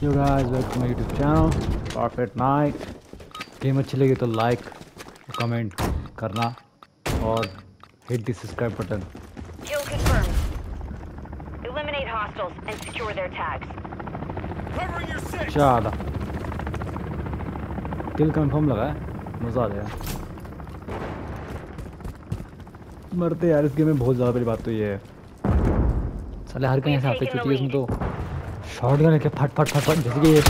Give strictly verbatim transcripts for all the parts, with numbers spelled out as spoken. Yo guys, welcome to my YouTube channel ParfaitNite. Game अच्छी लगी तो लाइक, कमेंट करना और hit the subscribe button. Kill confirmed. Eliminate hostiles and secure their tags. Covering your six. चला. Kill confirmed लगा है, मजा आ गया. मरते यार इस गेम में बहुत ज़्यादा बड़ी बात तो ये है. साले हर कहीं ऐसे आते चुकी है इसमें तो. शॉटगन लेके फट फट फट फट घिस गए.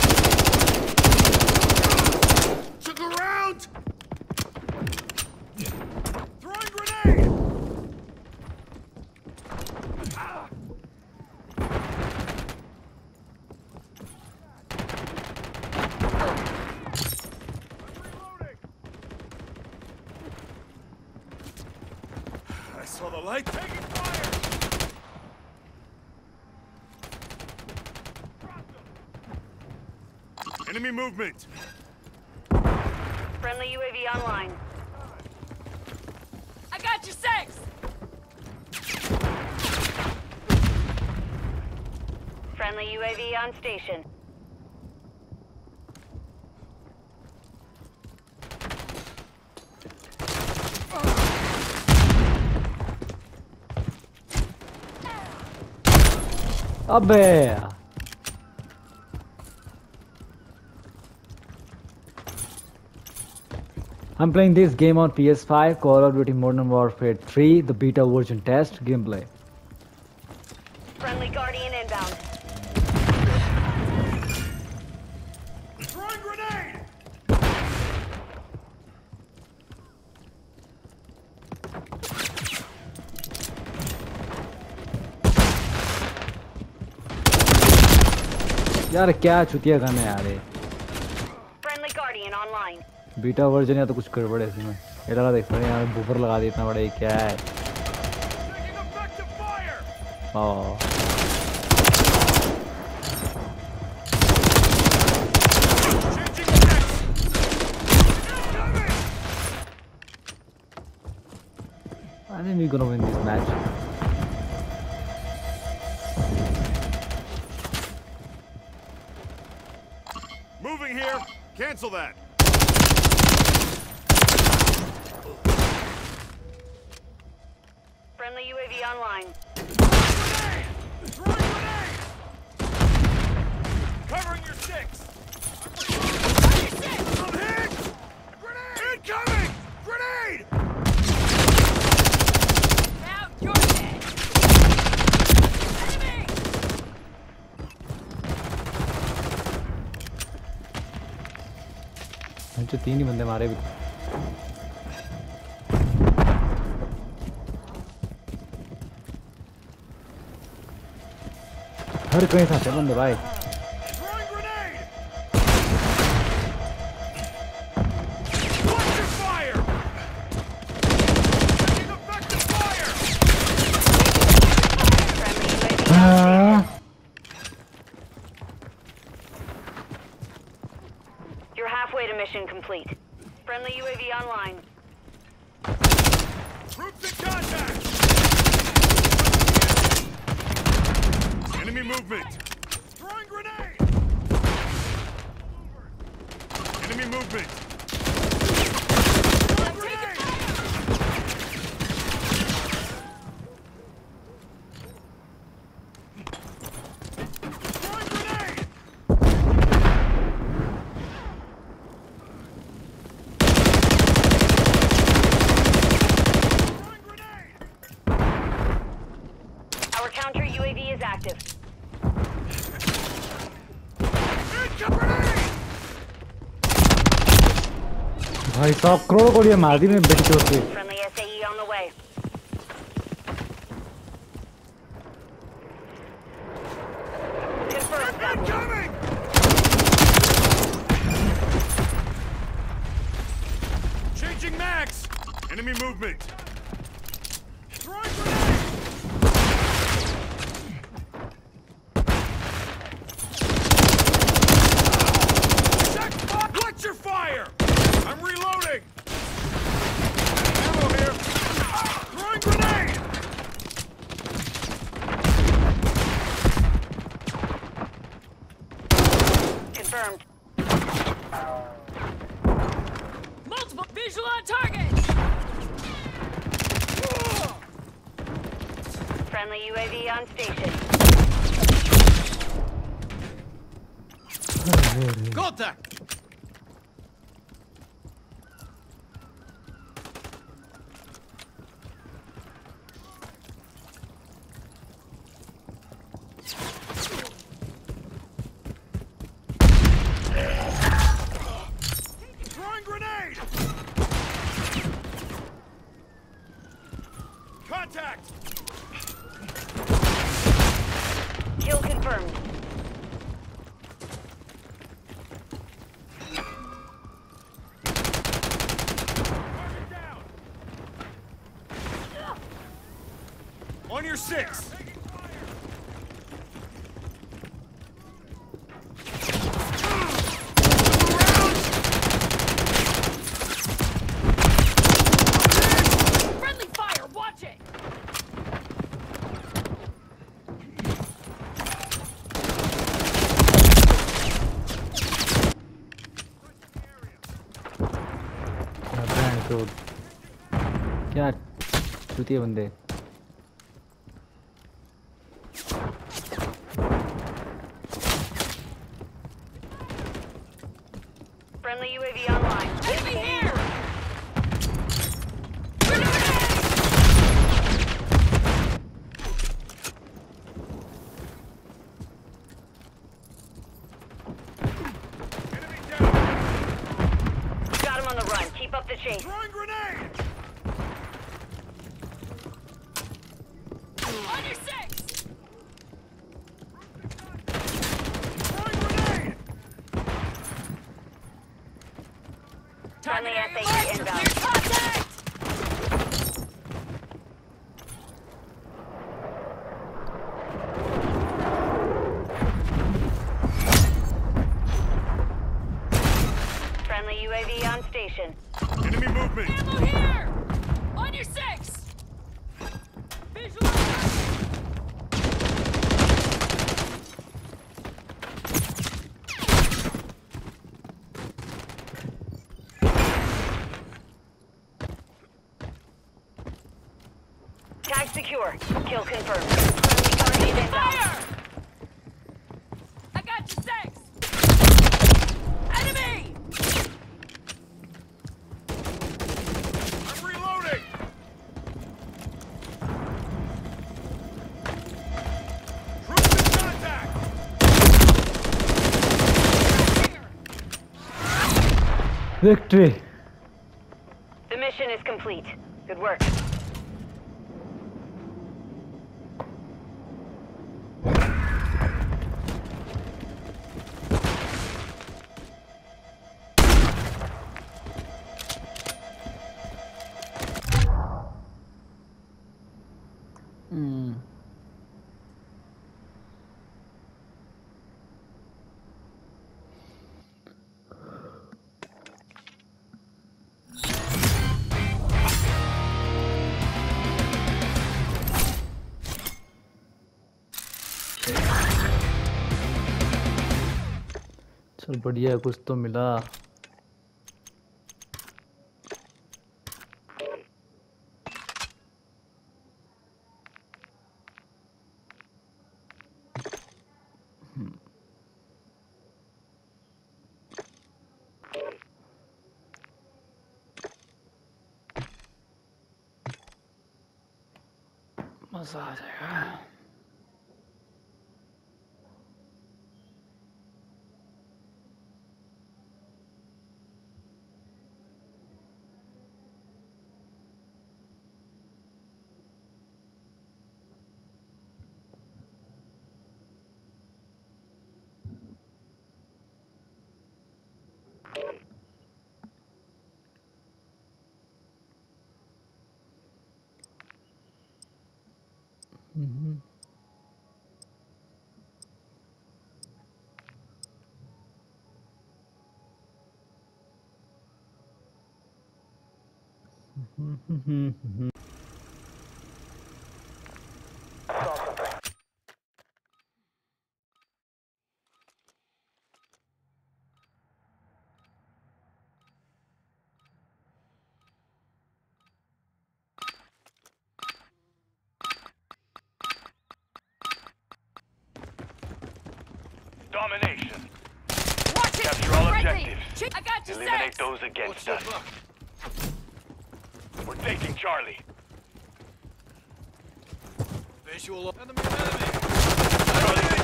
I saw the light taking fire. Enemy movement. Friendly U A V online. I got you, six. Friendly U A V on station. Abbe. I'm playing this game on P S five, Call of Duty Modern Warfare three, the beta version test gameplay. Friendly Guardian inbound. Throwing grenade! यार क्या चुतिया गाना यार ये. Friendly Guardian online. Beta version या तो कुछ गड़बड़ है इसमें. ये लगा देख रहे हैं यार बूफर लगा दिया इतना बड़ा ये क्या है. ओह I think we're gonna win this match. Moving here. Cancel that. Friendly U A V online. Throwing grenades! Covering your six! Covering your six! I'm hit! Grenade! Incoming! Grenade! Now you're dead! Enemy! I'm just three bande mare bhi. हर कहीं साथे बंदे भाई. You're halfway to mission complete. Friendly U A V online. Groups in contact. Enemy movement. Throwing grenade. Enemy movement. Throwing grenade. Throwing grenade. Throwing grenade. Our counter U A V is active. भाई साहब करोड़ों को ये मार दी मैं बेटी चोर की. confirmed. Multiple visual on target. Friendly U A V on station. Contact. On your six. क्या चूतिए बंदे Secure. Kill confirmed. Fire! I got you six. Enemy! I'm reloading. Troops in contact. Victory. The mission is complete. Good work. बढ़िया कुछ तो मिला मजा आ जाएगा Mm-hmm. Mm-hmm. domination. Watch it. Capture all objectives. I got you, Eliminate sex. those against What's us. We're taking Charlie. Visual enemy.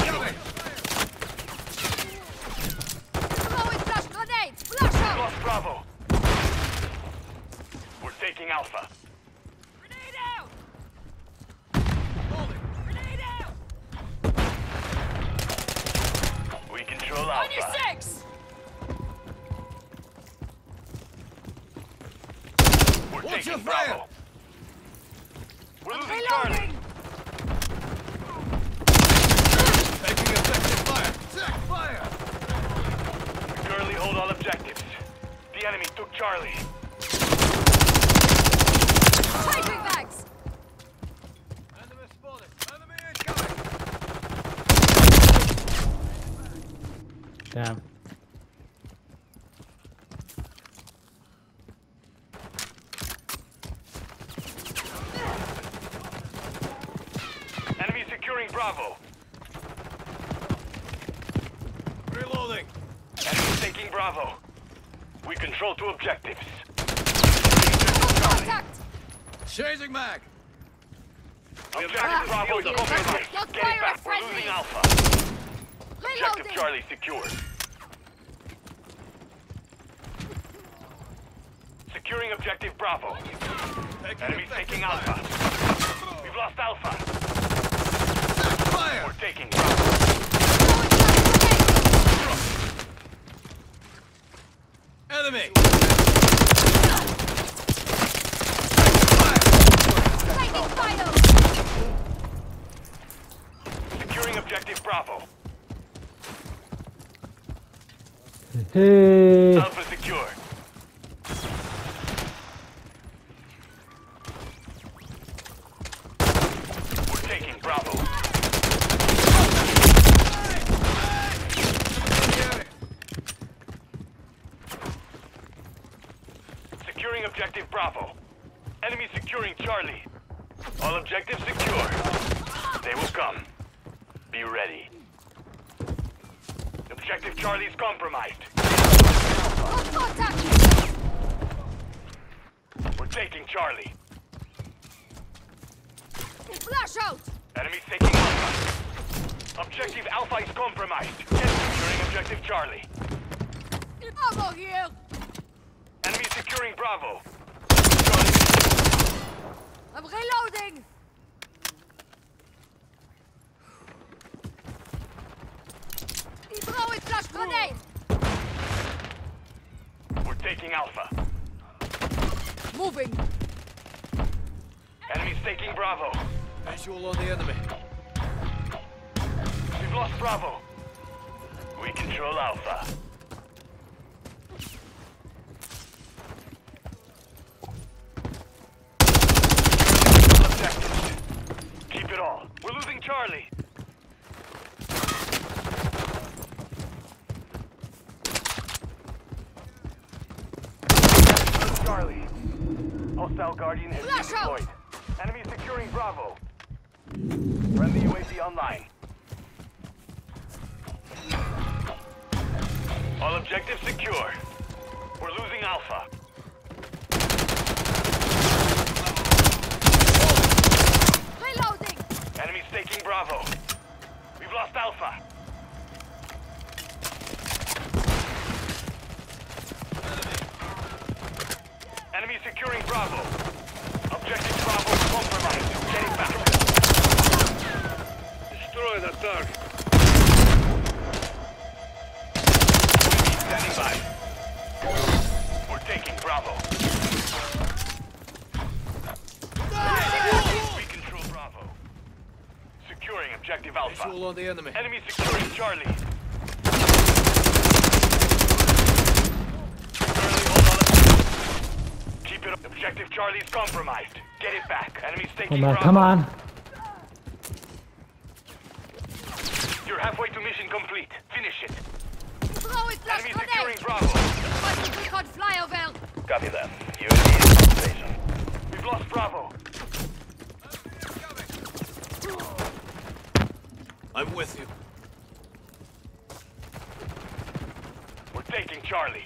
Charlie, blowing flash grenades. Flash out. Lost Bravo. We're taking Alpha. Grenade out. Holding. Grenade out. We control Alpha. On your six. We're What's taking Bravo. We're I'm losing reloading. Charlie. Fire! We currently hold all objectives. The enemy took Charlie. Taking backs! Enemy spotted! Enemy incoming! Damn. Enemy securing Bravo. Reloading. Enemy taking Bravo. We control two objectives. Contact. Chasing Mag. Objective ah, Bravo is occupied. Get back. We're losing Alpha. Reloading. Objective Charlie secured. Securing objective Bravo. Enemy taking Alpha. Fire. We've lost Alpha. Fire. We're taking Bravo. Enemy! Securing objective Bravo. Alpha secure. We're taking Bravo. Securing objective Bravo. Enemy securing Charlie. All objectives secure. They will come. Be ready. Objective Charlie is compromised. We're taking Charlie. Flash out! Enemy's taking Alpha. Objective Alpha is compromised. Securing objective Charlie. Bravo here! Enemy securing Bravo. Charlie. I'm reloading. He's throwing flash grenade. We're taking Alpha. Moving. Enemy's taking Bravo. Visual on the enemy. We've lost Bravo. We control Alpha. It all. We're losing Charlie. Charlie. Hostile Guardian has been deployed. Enemy securing Bravo. Friendly U A V online. All objectives secure. We're losing Alpha. Enemy's taking Bravo. We've lost Alpha. Enemy, Enemy securing Bravo. Objective Bravo compromised. Getting back. Destroy the target. Enemy standing by. We're taking Bravo. No! We control Bravo. Securing objective Alpha. Visual on the enemy. Enemy securing Charlie. Keep it up. Objective Charlie's compromised. Get it back. Enemy's taking Bravo. Come on. You're halfway to mission complete. Finish it. Enemy securing Bravo. Flyover. Copy that. U A V station. We've lost Bravo. I'm with you. Charlie.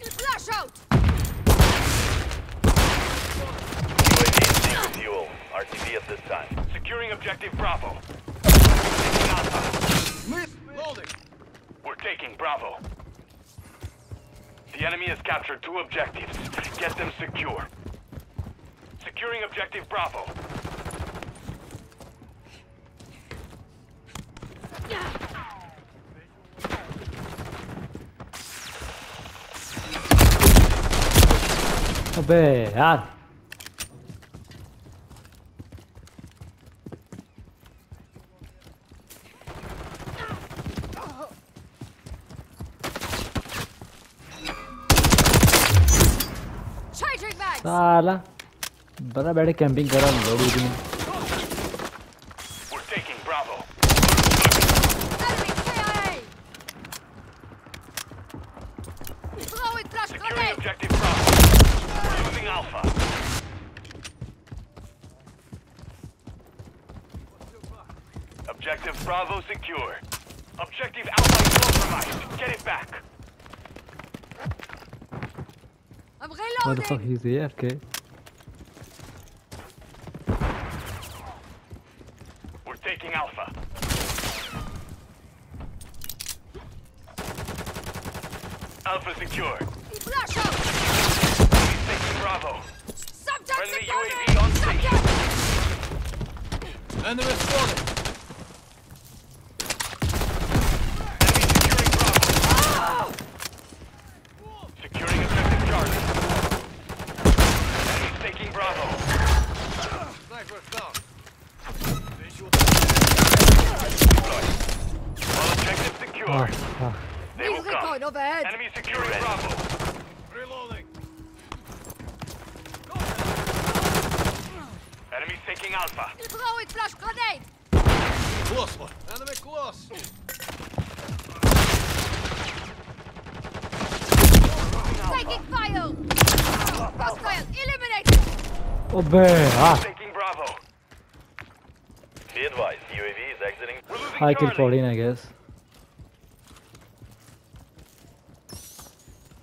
Flash out! U A V fuel. R T B at this time. Securing objective Bravo. Loading. We're taking Bravo. The enemy has captured two objectives. Get them secure. Securing objective Bravo. अबे यार साला बड़ा बैठे camping कर रहा हूँ लोड़ी में Objective Bravo secure. Objective Alpha compromised. Get it back. I'm reloading. What the fuck? He's here. Okay. We're taking Alpha. Alpha secure. Flash out. He's taking Bravo. Subject friendly U A V on station. Enemy spotted. Enemy securing Bravo. Reloading. Enemy taking Alpha. You throw it, flash grenade. Close one. Enemy close. Taking fire. Hostile eliminated. Obey. Ah. Taking Bravo. Be advised, U A V is exiting. I killed fourteen, I guess.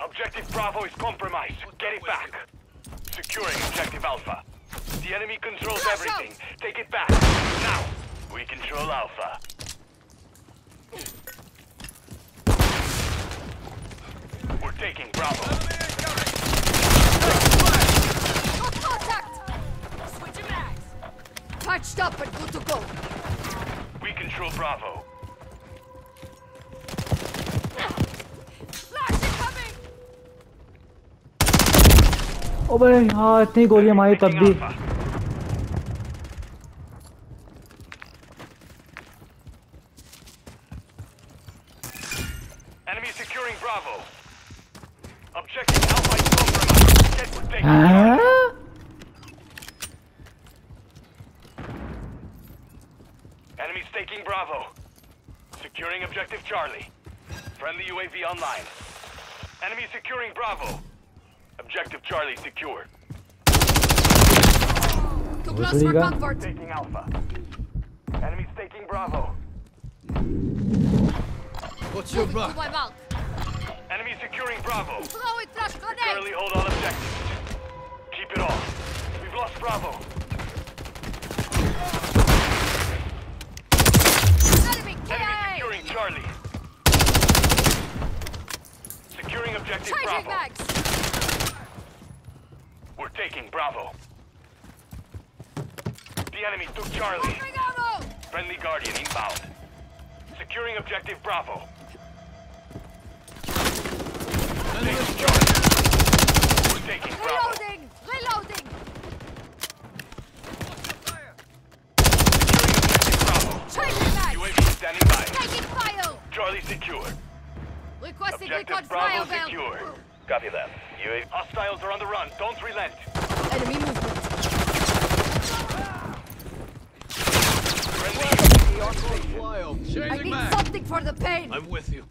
Objective Bravo is compromised. Get it back. Securing Objective Alpha. The enemy controls everything. Take it back. Now. We control Alpha. We're taking Bravo. Contact! Switching mags. Patched up and good to go. We control Bravo. ओबे हाँ इतनी गोलियां मारी तब भी Objective Charlie secured. Too close for comfort. Taking Alpha. Enemies taking Bravo. What's your buck? Enemy securing Bravo. Throw it, flash grenade. Securely hold on objective. Keep it off. We've lost Bravo. Enemy, enemy securing Charlie. Securing objective Charging Bravo. Bags. We're taking Bravo. The enemy took Charlie. Friendly Guardian inbound. Securing objective Bravo. Taking Charlie. We're taking Bravo. Reloading! Reloading! Securing objective Bravo. Charlie back! U A V standing by. Taking fire! Charlie secured. Requesting record fire belt. Objective Bravo secured. Copy that. U A V hostiles are on the run. Don't relent. Enemy movement. Friendly. I need back. Something for the pain. I'm with you.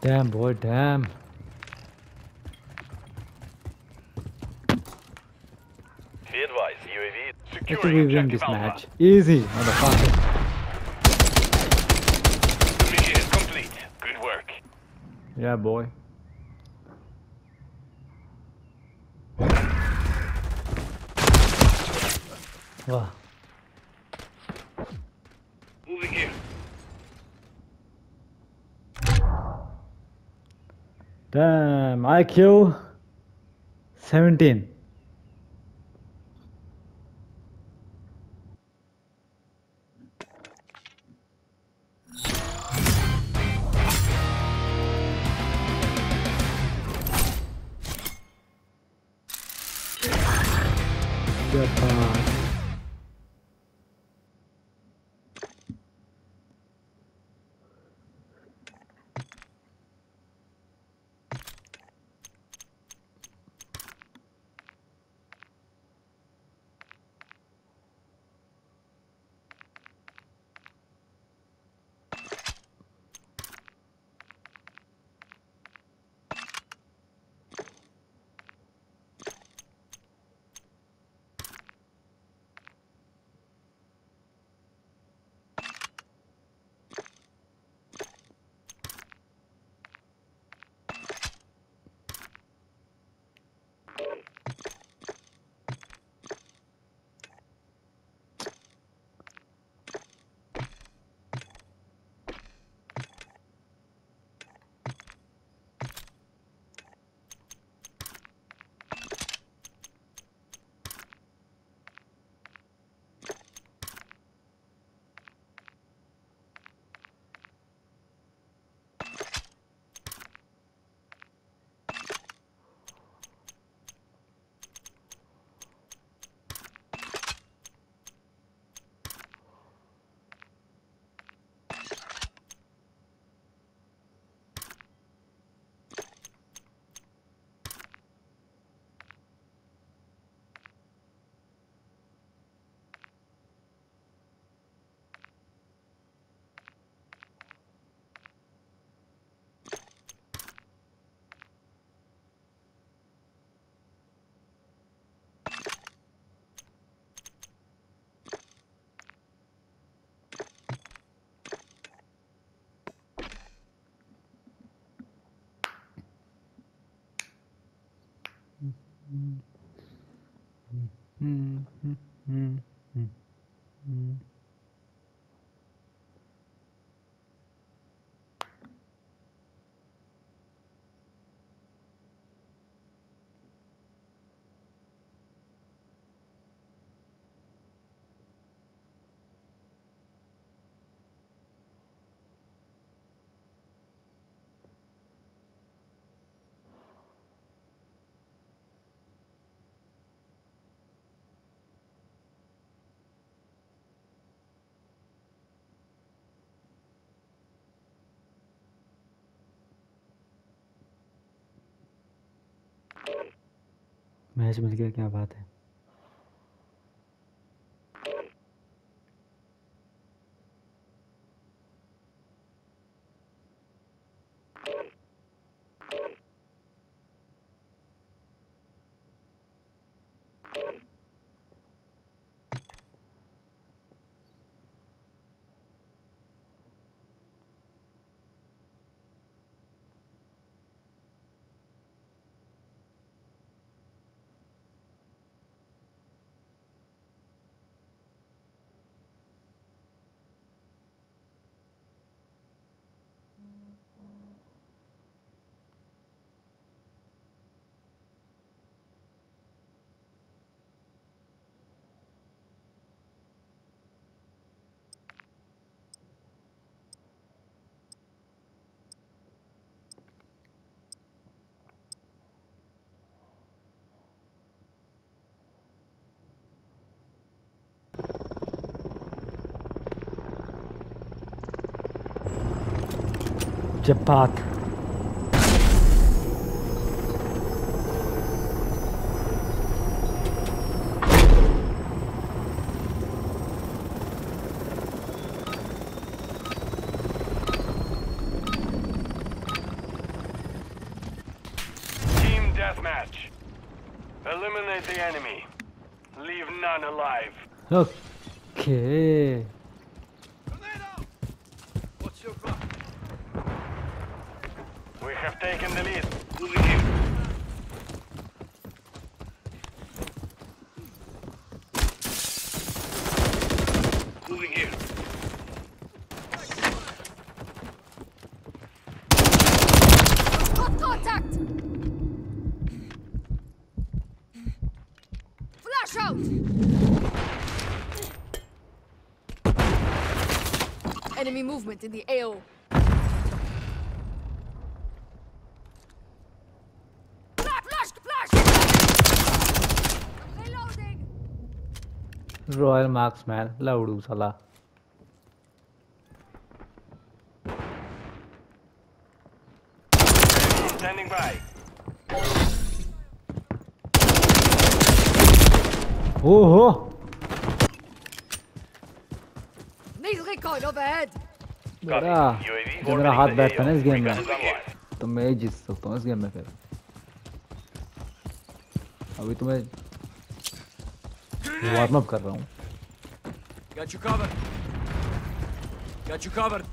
Damn boy, damn. Be advised, U A V. I think we win this match. Easy, motherfucker. The mission is complete. Good work. Yeah, boy. Wow. Moving in. Damn, I Q seventeen. Mm-hmm. Mm-hmm. Mm-hmm. Match मिल गया, क्या बात है. Japat. Team deathmatch. Eliminate the enemy. Leave none alive. Okay. What's your plan? We have taken the lead. Moving in. Moving in. Got contact. Flash out. Enemy movement in the A O. Flash, flash, flash! Reloading! Royal marksman, Laudu Salah. Standing by. Oh! overhead. मेरा जब मेरा हाथ बैठता है ना इस game में तो मैं जीत सकता हूँ इस गेम में फिर अभी तो मैं वार्म अप कर रहा हूँ। Got you covered. Got you covered.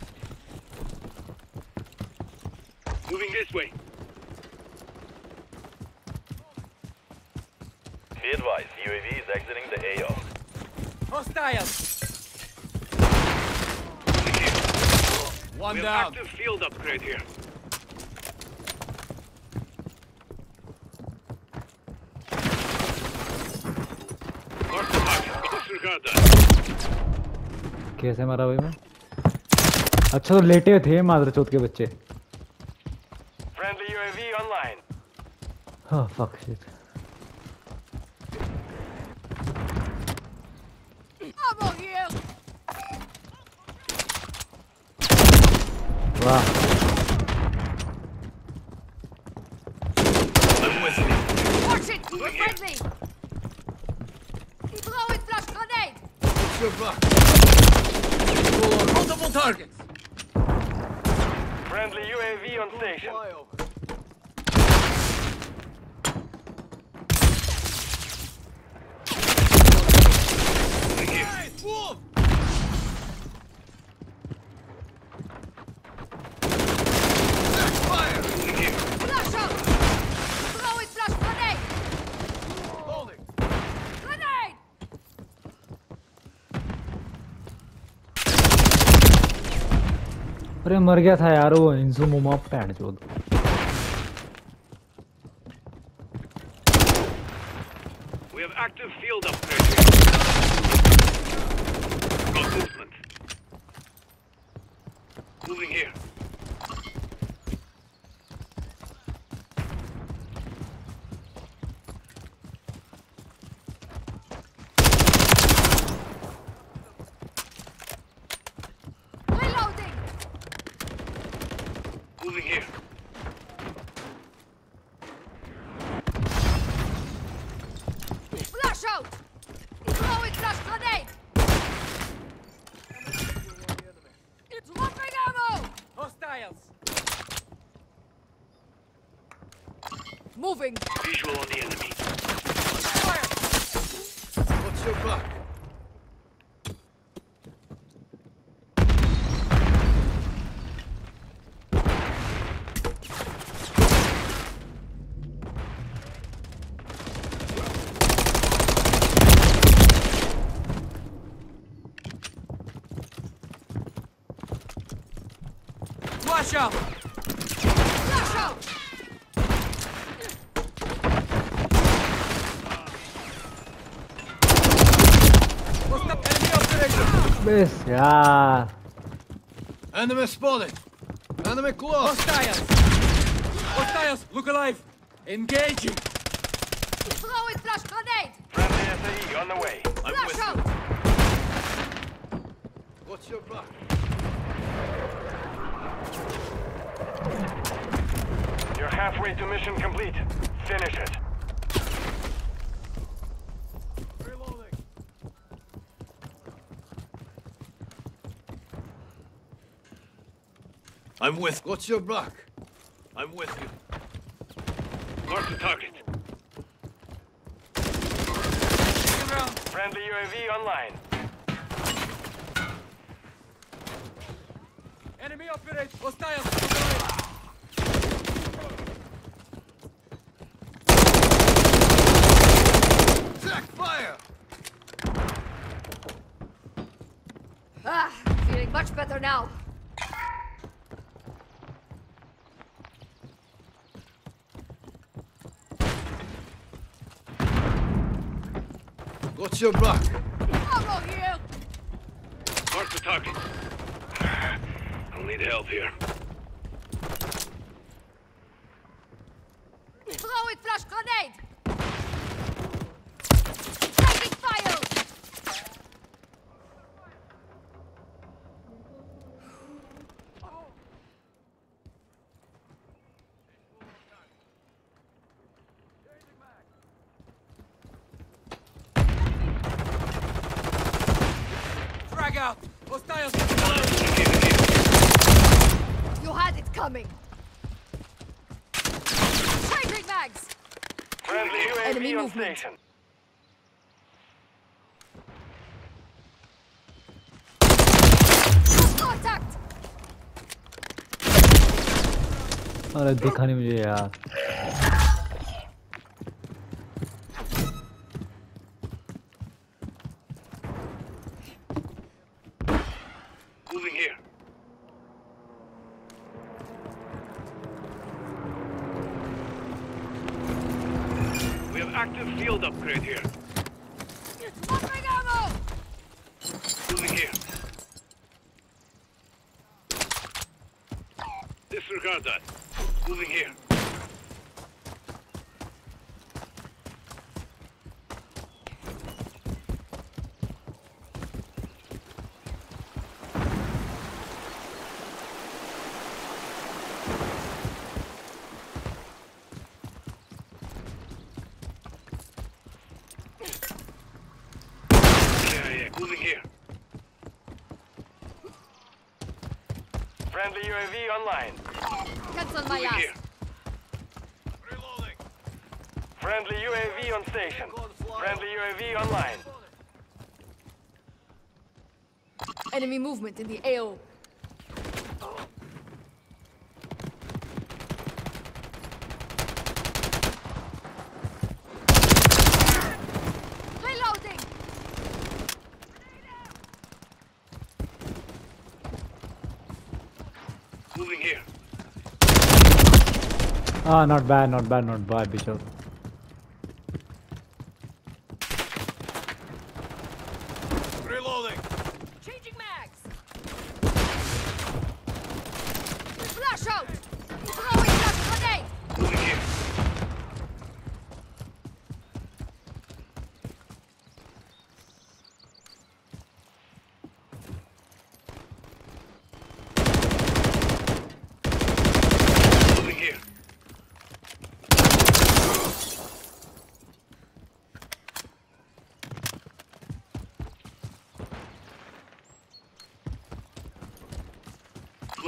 Moving this way. Be advised, U A V is exiting the A O. Hostiles. One we'll down. Active field upgrade here. कैसे मारा भाई मैं? अच्छा तो लेटे थे मादरचोद के बच्चे। Friendly U A V online. Oh fuck shit. Wow. I'm with you. Watch it! We're friendly! He's throwing flash grenade! It's your buck. Full on multiple targets! Friendly U A V on station. अरे मर गया था यार वो इंसुमुमा pant चोद। We have active field upgrade. Movement. Moving here. Moving. Visual on the enemy. Fire. What's your buck? Watch out! Watch out! This, yeah. Enemy spotted. Enemy close. Hostiles. Hostiles. Look alive. Engaging. Throw it, flash grenade. Friendly S A E on the way. I'm flash out. What's your buck? You're halfway to mission complete. Finish it. I'm with. What's your block? I'm with you. Mark the target. Friendly U A V online. Enemy operates. Hostile. Ah, feeling much better now. What's your block? I'll go here. Mark the target. I'll need help here. Throw it, flash grenade. You had it coming. Changing mags. Enemy movement. Station. Contact. अरे दिखा नहीं मुझे यार. Upgrade here. Offering ammo! Moving here. Disregard that. Moving here. Friendly U A V online. Cancel my ass. Reloading. Friendly U A V on station. Friendly U A V online. Enemy movement in the A O. Ah, not bad, not bad, not bad, Bishop. Reloading. Changing mags. Flash out. Throwing flash grenade. Moving here.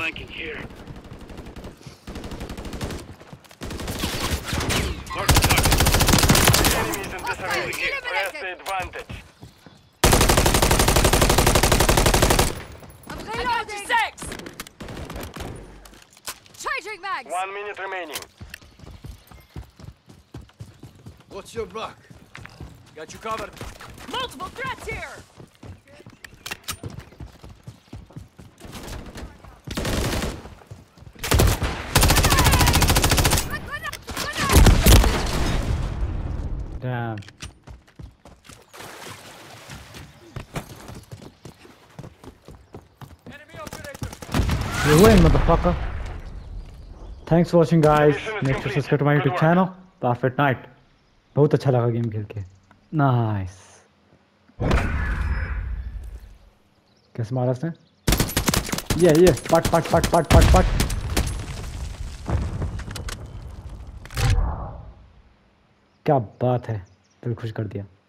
Blanking here. Mark the target. Enemies in this area. Get past the advantage. I'm reloading. Charging mags. One minute remaining. What's your block? Got you covered. Multiple threats here. Damn. You win, motherfucker. Thanks for watching, guys. Make sure to subscribe to my YouTube channel, ParfaitNite. बहुत अच्छा लगा game खेल के. Nice. कैसे मारा उसने? Yeah, yeah. Pat, pat, pat, pat, pat, pat. क्या बात है, दिल खुश कर दिया.